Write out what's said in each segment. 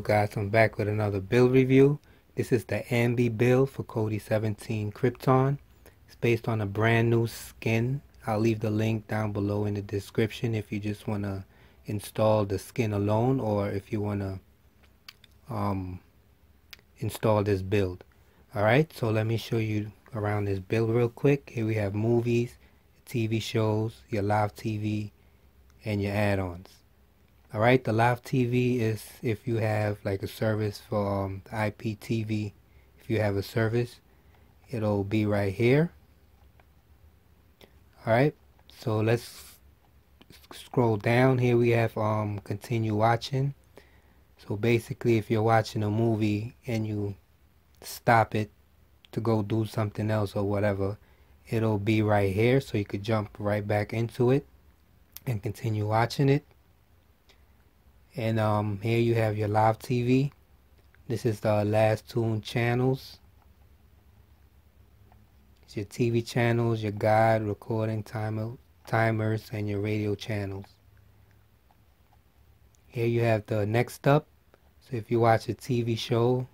Yo guys, I'm back with another build review. This is the Emby build for Kodi 17 Krypton. It's based on a brand new skin. I'll leave the link down below in the description if you just want to install the skin alone or if you want to install this build. Alright, so let me show you around this build real quick. Here we have movies, TV shows, your live TV, and your add-ons. Alright, the live TV is if you have like a service for IPTV. If you have a service, it'll be right here. Alright, so let's scroll down. Here we have continue watching. So basically if you're watching a movie and you stop it to go do something else or whatever, it'll be right here, so you could jump right back into it and continue watching it. And here you have your live TV. This is the Lastoon channels. It's your TV channels, your guide, recording timers, and your radio channels. Here you have the next up. So if you watch a TV show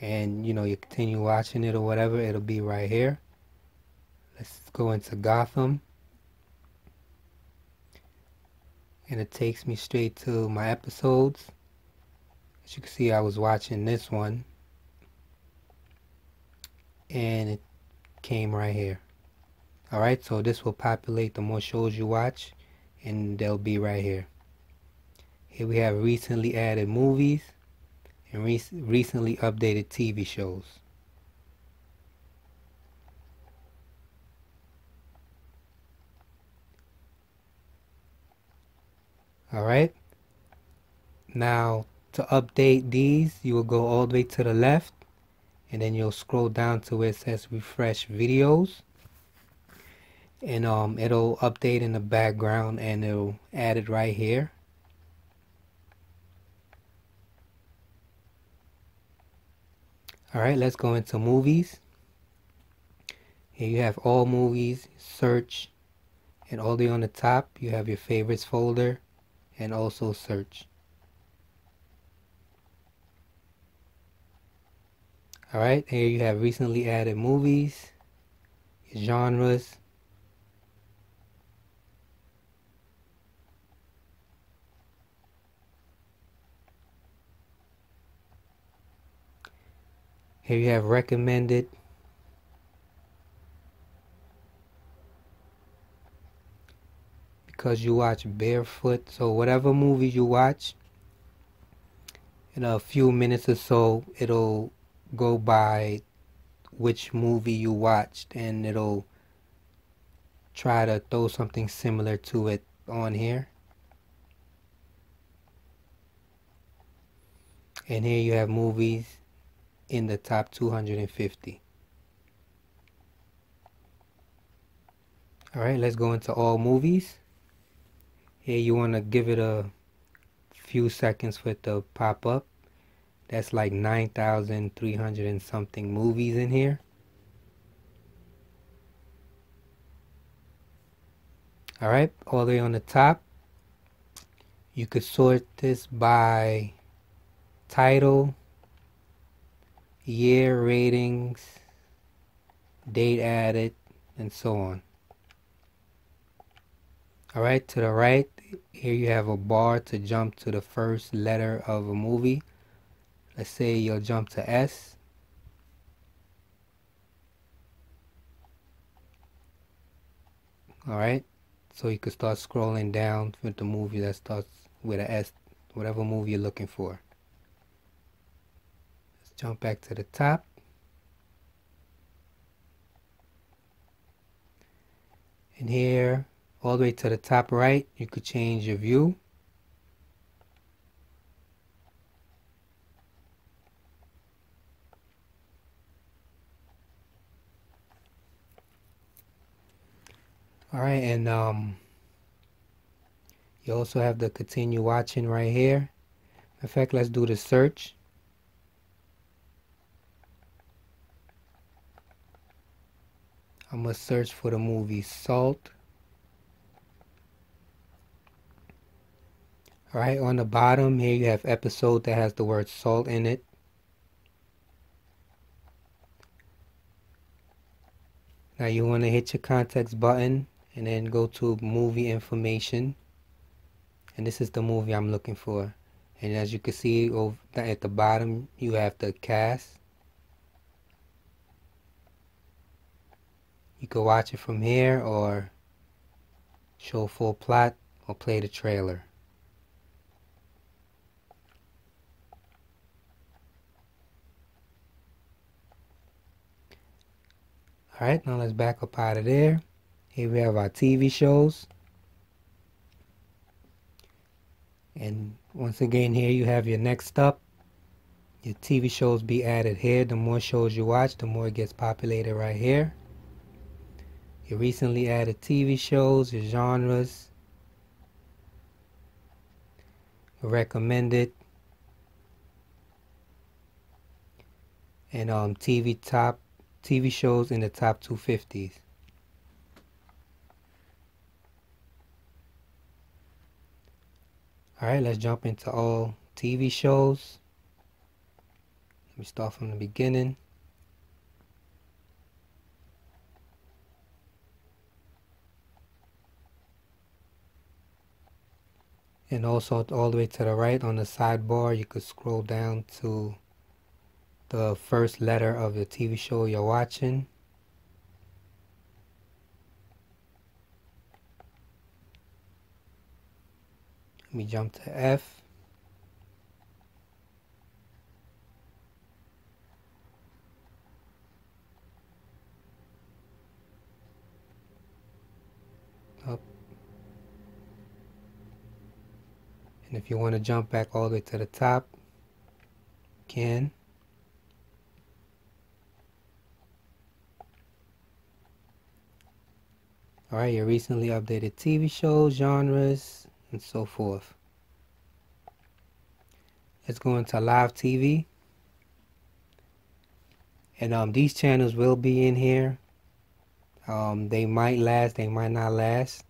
and you know you continue watching it or whatever, it'll be right here. Let's go into Gotham. And it takes me straight to my episodes. As you can see, I was watching this one and it came right here. Alright, so this will populate the more shows you watch and they'll be right here. Here we have recently added movies and recently updated TV shows. Alright, now to update these, you will go all the way to the left and then you'll scroll down to where it says refresh videos, and it'll update in the background and it'll add it right here. Alright, let's go into movies. Here you have all movies, search, and all the way on the top you have your favorites folder and also search. Alright, here you have recently added movies, genres, here you have recommended, because you watch Barefoot, so whatever movie you watch, in a few minutes or so it'll go by which movie you watched and it'll try to throw something similar to it on here. And here you have movies in the top 250. Alright, let's go into all movies. Here you want to give it a few seconds for it to pop up. That's like 9,300 and something movies in here. Alright, all the way on the top. You could sort this by title, year, ratings, date added, and so on. Alright, to the right, here you have a bar to jump to the first letter of a movie. Let's say you'll jump to S. Alright, so you can start scrolling down with the movie that starts with an S, whatever movie you're looking for. Let's jump back to the top. And here, all the way to the top right, you could change your view. Alright, and you also have the continue watching right here. In fact, let's do the search. I'm going to search for the movie Salt. All right, on the bottom here you have episode that has the word salt in it. Now you want to hit your context button and then go to movie information. And this is the movie I'm looking for. And as you can see over at the bottom, you have the cast. You can watch it from here or show full plot or play the trailer. Alright, now let's back up out of there. Here we have our TV shows. And once again, here you have your next up. Your TV shows be added here. The more shows you watch, the more it gets populated right here. Your recently added TV shows, your genres, your recommended, and TV shows in the top 250s. Alright, let's jump into all TV shows. Let me start from the beginning. And also all the way to the right on the sidebar, you could scroll down to the first letter of the TV show you're watching. Let me jump to F. Up. And if you want to jump back all the way to the top, you can. Alright, your recently updated TV shows, genres, and so forth. Let's go into live TV. And these channels will be in here. They might last, they might not last.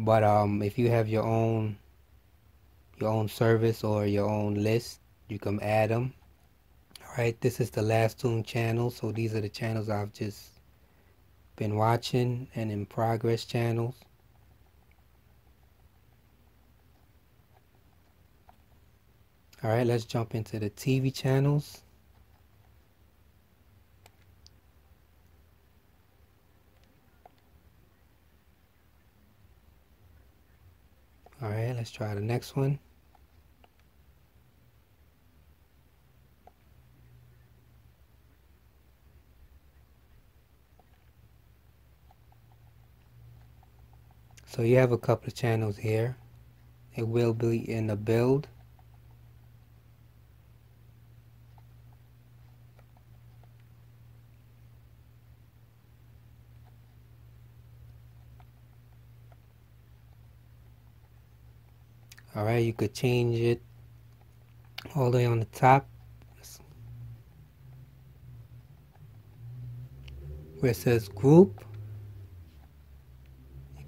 But if you have your own service or your own list, you can add them. Alright, this is the Lastoon channel, so these are the channels I've just been watching, and in progress channels. Alright, let's jump into the TV channels. Alright, let's try the next one. So you have a couple of channels here. It will be in the build. Alright, you could change it all the way on the top where it says group.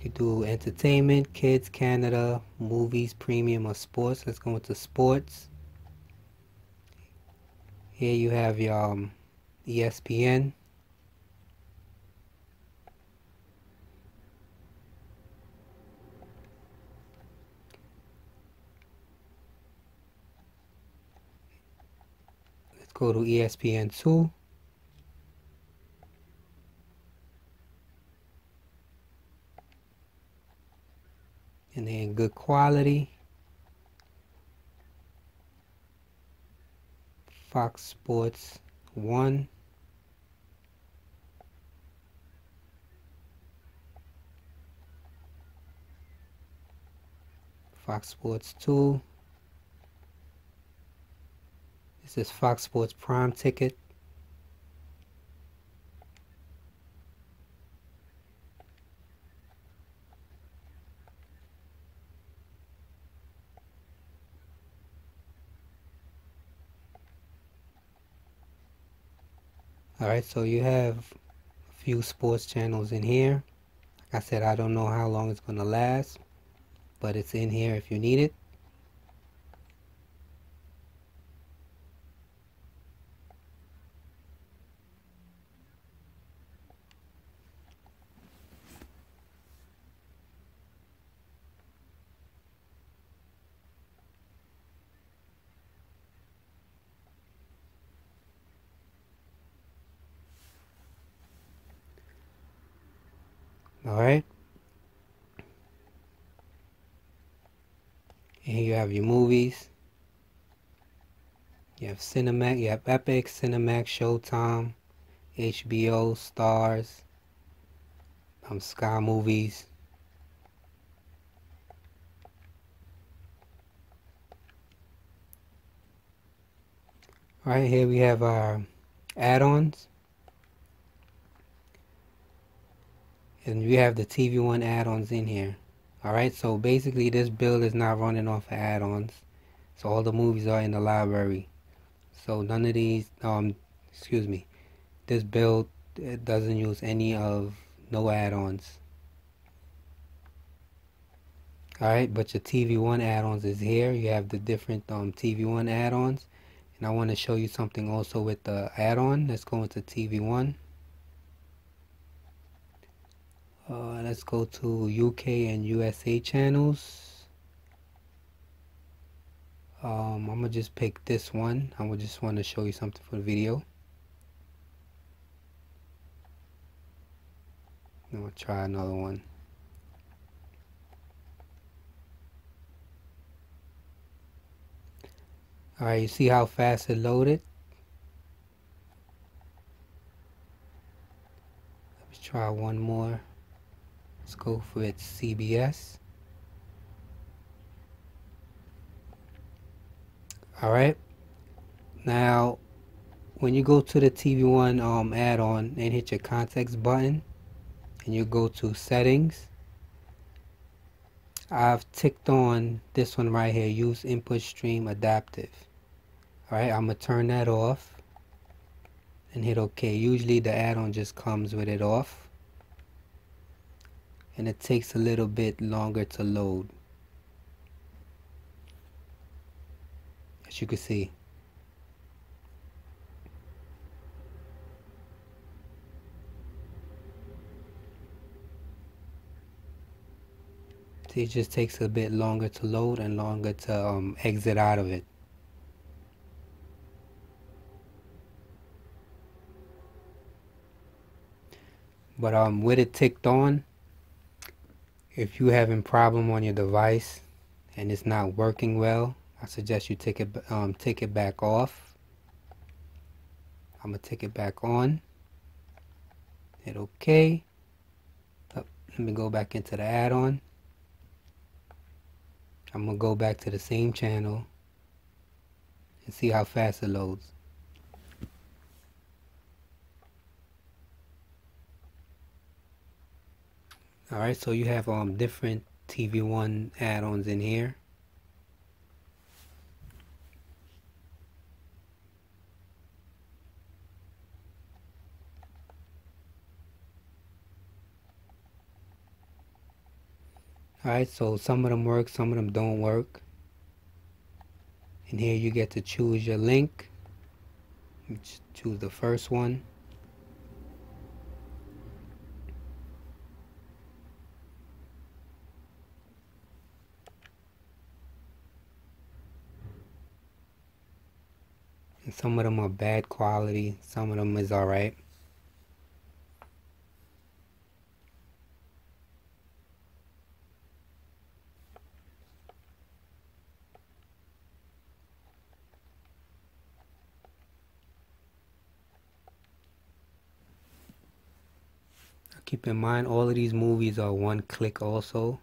You do entertainment, kids, Canada, movies, premium, or sports. Let's go into sports. Here you have your ESPN. Let's go to ESPN 2. And then good quality, Fox Sports 1, Fox Sports 2, this is Fox Sports Prime Ticket. Alright, so you have a few sports channels in here. Like I said, I don't know how long it's going to last, but it's in here if you need it. Alright. And here you have your movies. You have Cinemax, you have Epic, Cinemax, Showtime, HBO, Stars, Sky Movies. Alright, here we have our add-ons. And we have the TV One add-ons in here. Alright, so basically this build is not running off of add-ons. So all the movies are in the library. So none of these, this build, it doesn't use any of, no add-ons. Alright, but your TV One add-ons is here. You have the different TV One add-ons. And I want to show you something also with the add-on. Let's go into TV One. Let's go to UK and USA channels. I'm gonna just pick this one. I would just want to show you something for the video. I'm gonna try another one. Alright, you see how fast it loaded? Let's try one more. Let's go for it, CBS. Alright. Now, when you go to the TV One add-on and hit your context button, and you go to settings, I've ticked on this one right here, use input stream adaptive. Alright, I'm gonna turn that off and hit OK. Usually the add-on just comes with it off, and it takes a little bit longer to load, as you can see. It just takes a bit longer to load and longer to exit out of it. But with it ticked on, if you're having problem on your device and it's not working well, I suggest you take it back off. I'm gonna take it back on. Hit OK. Oh, let me go back into the add-on. I'm going to go back to the same channel and see how fast it loads. Alright, so you have different TV One add-ons in here. Alright, so some of them work, some of them don't work. And here you get to choose your link. Let's choose the first one. And some of them are bad quality, some of them is alright. Keep in mind, all of these movies are one click also.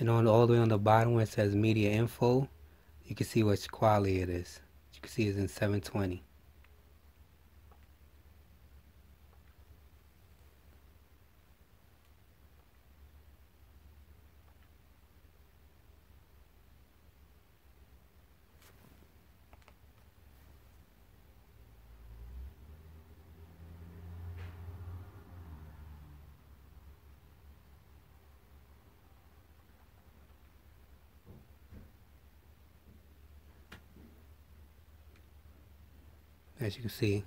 And on all the way on the bottom where it says media info, you can see which quality it is. You can see it's in 720. As you can see,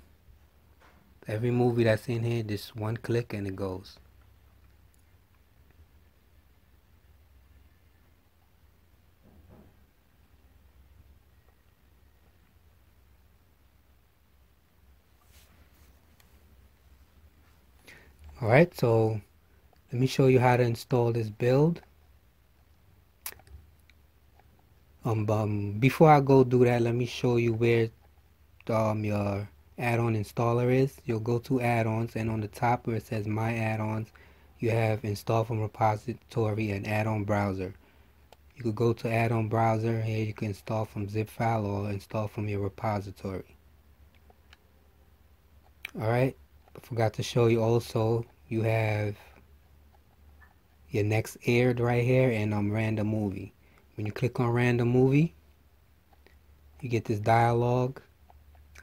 every movie that's in here, just one click and it goes. Alright, so let me show you how to install this build. Before I go do that, let me show you where your add-on installer is. You'll go to add-ons, and on the top where it says my add-ons, you have install from repository and add-on browser. You could go to add-on browser. Here you can install from zip file or install from your repository. Alright, I forgot to show you also, you have your next aired right here, and random movie. When you click on random movie, you get this dialogue.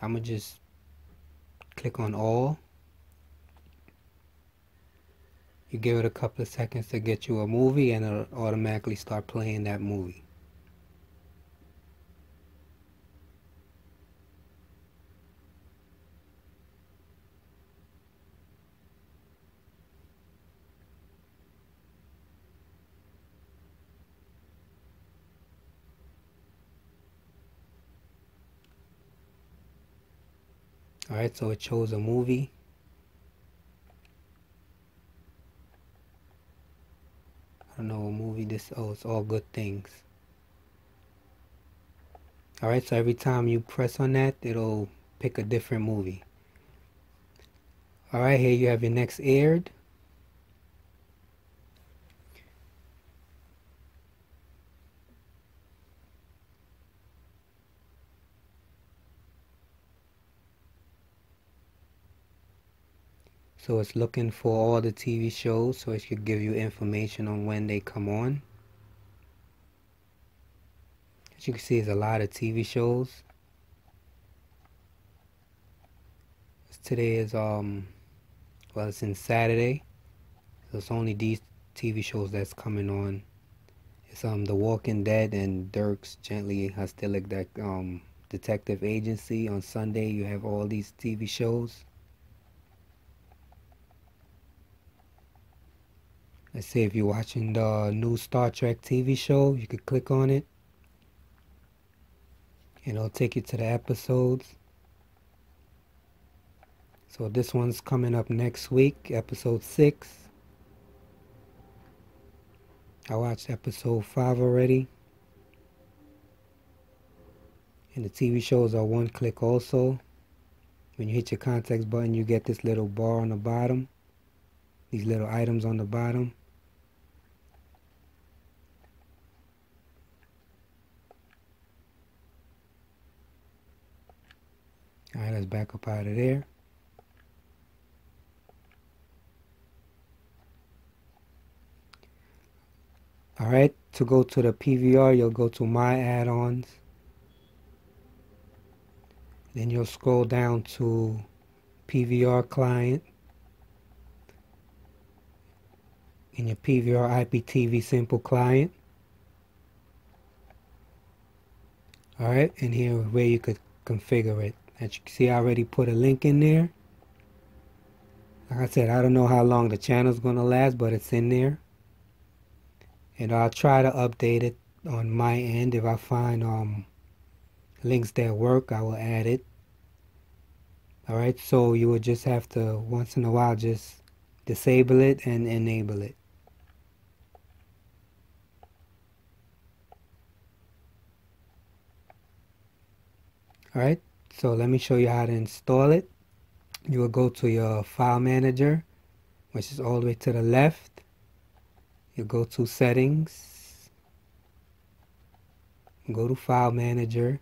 I'm gonna just click on all. You give it a couple of seconds to get you a movie, and it'll automatically start playing that movie. Alright, so it chose a movie. I don't know what movie this. Oh, it's All Good Things. Alright, so every time you press on that, it'll pick a different movie. Alright, here you have your next aired. So it's looking for all the TV shows, so it should give you information on when they come on. As you can see, there's a lot of TV shows. Today is well, it's in Saturday, so it's only these TV shows that's coming on. It's The Walking Dead and Dirk's Gently, that Detective Agency. On Sunday, you have all these TV shows. Let's say if you're watching the new Star Trek TV show, you could click on it, and it'll take you to the episodes. So this one's coming up next week, episode 6. I watched episode 5 already. And the TV shows are one click also. When you hit your contacts button, you get this little bar on the bottom. These little items on the bottom. Alright, let's back up out of there. Alright, to go to the PVR, you'll go to My Add-ons. Then you'll scroll down to PVR Client. In your PVR IPTV Simple Client. Alright, and here is where you could configure it. As you can see, I already put a link in there. Like I said, I don't know how long the channel's going to last, but it's in there. And I'll try to update it on my end. If I find links that work, I will add it. Alright, so you will just have to, once in a while, just disable it and enable it. Alright, so let me show you how to install it. You will go to your file manager, which is all the way to the left. You go to settings, go to file manager,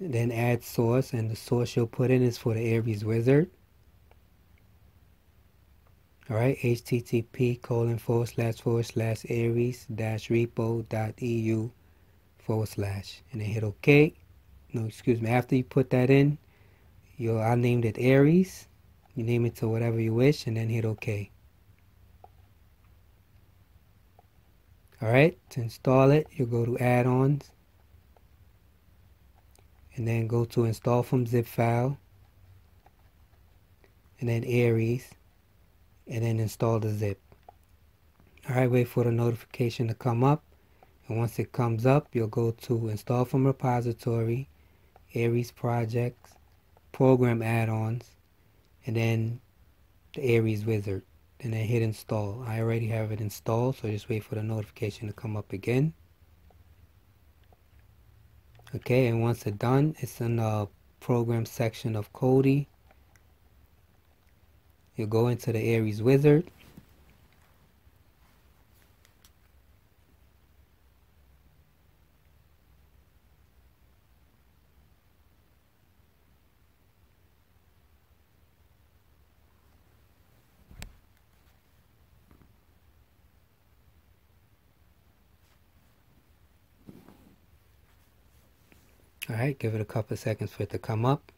then add source, and the source you'll put in is for the Ares wizard. Alright, http://ares-repo.eu/, and then hit OK. No, excuse me, after you put that in, I named it Ares. You name it to whatever you wish, and then hit OK. Alright, to install it, you go to add-ons, and then go to install from zip file, and then Ares, and then install the zip. Alright, wait for the notification to come up, and once it comes up, you'll go to install from repository, Ares projects, program add-ons, and then the Ares wizard, and then hit install. I already have it installed, so just wait for the notification to come up again. Okay, and once it's done, it's in the program section of Kodi. You'll go into the Ares wizard. Alright, give it a couple of seconds for it to come up.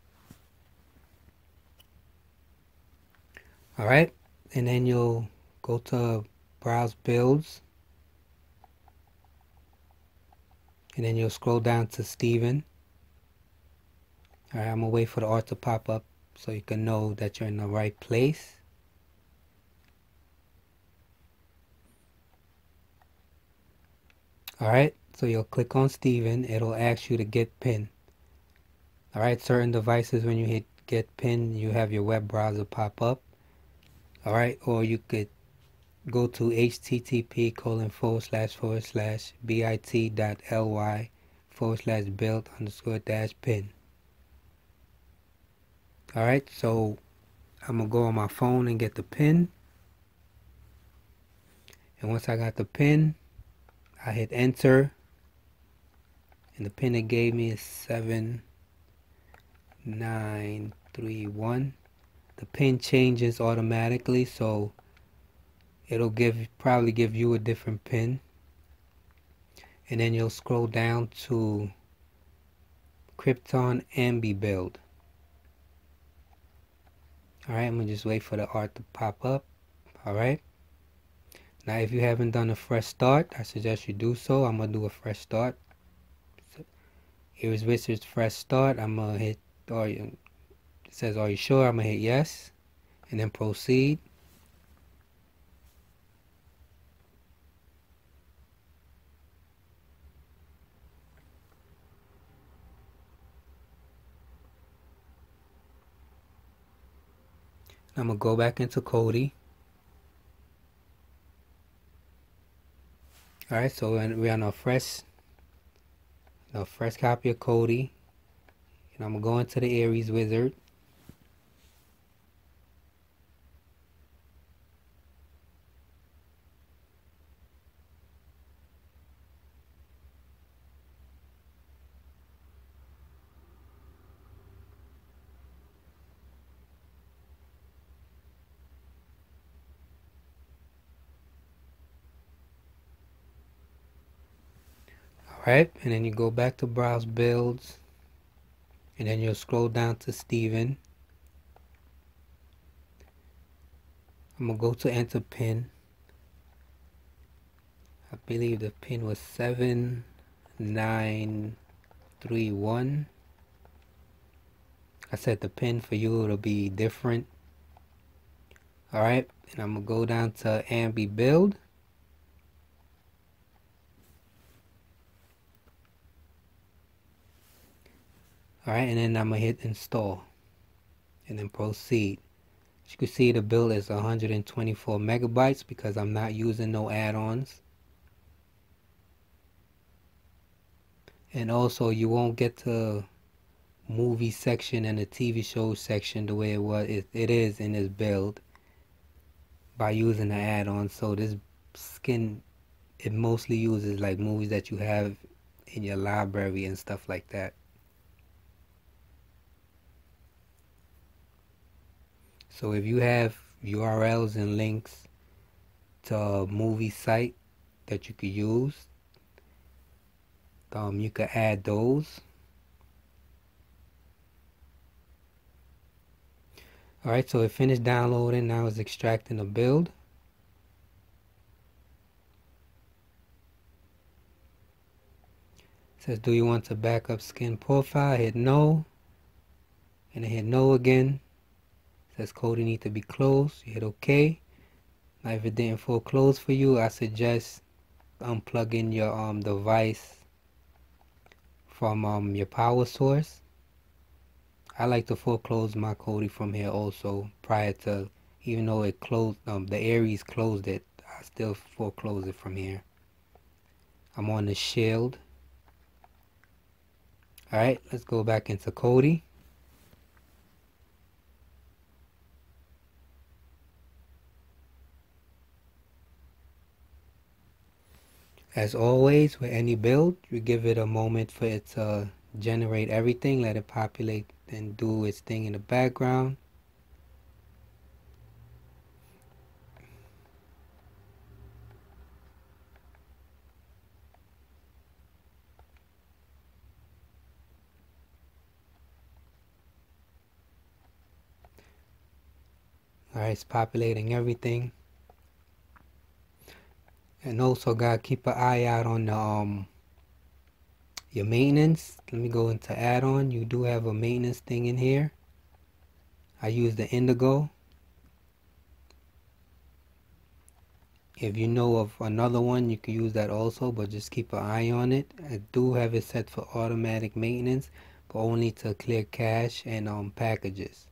Alright, and then you'll go to Browse Builds. And then you'll scroll down to Steven. Alright, I'm going to wait for the art to pop up so you can know that you're in the right place. Alright. So you'll click on Steven, it'll ask you to get PIN. Alright, certain devices when you hit get PIN, you have your web browser pop up. Alright, or you could go to http://bit.ly/build_-pin. Alright, so I'm going to go on my phone and get the PIN. And once I got the PIN, I hit enter. And the pin it gave me is 7931. The pin changes automatically, so it'll probably give you a different pin. And then you'll scroll down to Krypton Emby build. Alright, I'm gonna just wait for the art to pop up. Alright. Now if you haven't done a fresh start, I suggest you do so. I'm gonna do a fresh start. Here's Wizard's fresh start. I'm gonna hit, it says are you sure? I'm gonna hit yes and then proceed. I'm gonna go back into Kodi. Alright, so we're on a fresh copy of Kodi, and I'm going to go into the Ares wizard. Alright, and then you go back to Browse Builds, and then you'll scroll down to Steven. I'm going to go to enter PIN. I believe the PIN was 7931. I said the PIN for you it'll be different. Alright, and I'm going to go down to Emby Build. Alright, and then I'm going to hit install and then proceed. As you can see, the build is 124 megabytes because I'm not using no add-ons. And also, you won't get the movie section and the TV show section the way it is in this build by using the add-on. So this skin, it mostly uses like movies that you have in your library and stuff like that. So if you have URLs and links to a movie site that you could use, you could add those. Alright, so it finished downloading. Now it's extracting the build. It says, do you want to back up skin profile? Hit no. And then hit no again. Says Kodi need to be closed. You hit OK. Now if it didn't foreclose for you, I suggest unplugging your device from your power source. I like to foreclose my Kodi from here also prior to even though it closed, the Ares closed it, I still foreclose it from here. I'm on the shield. Alright, let's go back into Kodi. As always, with any build, you give it a moment for it to generate everything, let it populate and do its thing in the background. Alright, it's populating everything. And also gotta keep an eye out on the, your maintenance. Let me go into add-on. You do have a maintenance thing in here. I use the Indigo. If you know of another one, you can use that also, but just keep an eye on it. I do have it set for automatic maintenance, but only to clear cache and packages.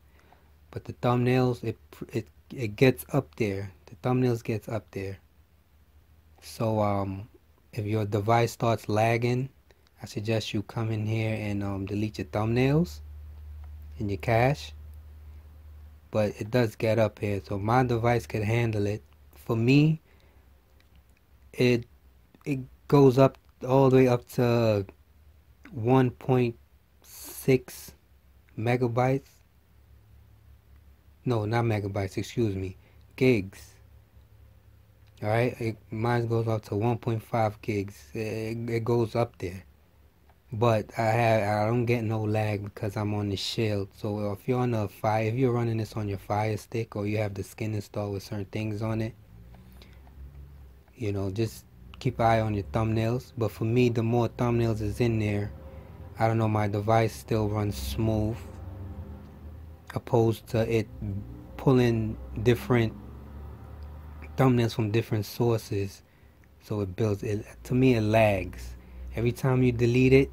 But the thumbnails, it gets up there. The thumbnails gets up there. So if your device starts lagging, I suggest you come in here and delete your thumbnails in your cache. But it does get up here, so my device could handle it. For me, it goes up all the way up to 1.6 megabytes. No, not megabytes, excuse me, gigs. Alright, mine goes up to 1.5 gigs. It goes up there. But I don't get no lag because I'm on the shield. So if you're on a Fire, if you're running this on your Fire Stick or you have the skin installed with certain things on it, you know, just keep an eye on your thumbnails. But for me, the more thumbnails is in there, I don't know, my device still runs smooth, opposed to it pulling different thumbnails from different sources. So it builds it, to me it lags every time you delete it.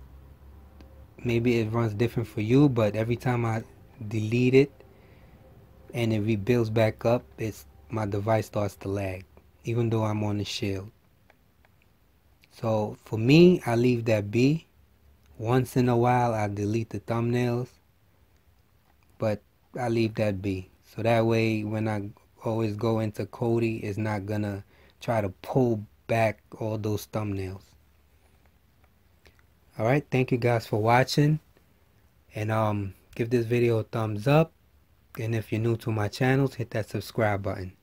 Maybe it runs different for you, but every time I delete it and it rebuilds back up, it's my device starts to lag even though I'm on the shield. So for me, I leave that be. Once in a while I delete the thumbnails, but I leave that be, so that way when I always go into Kodi, is not gonna try to pull back all those thumbnails. Alright, thank you guys for watching, and give this video a thumbs up, and if you're new to my channels, hit that subscribe button.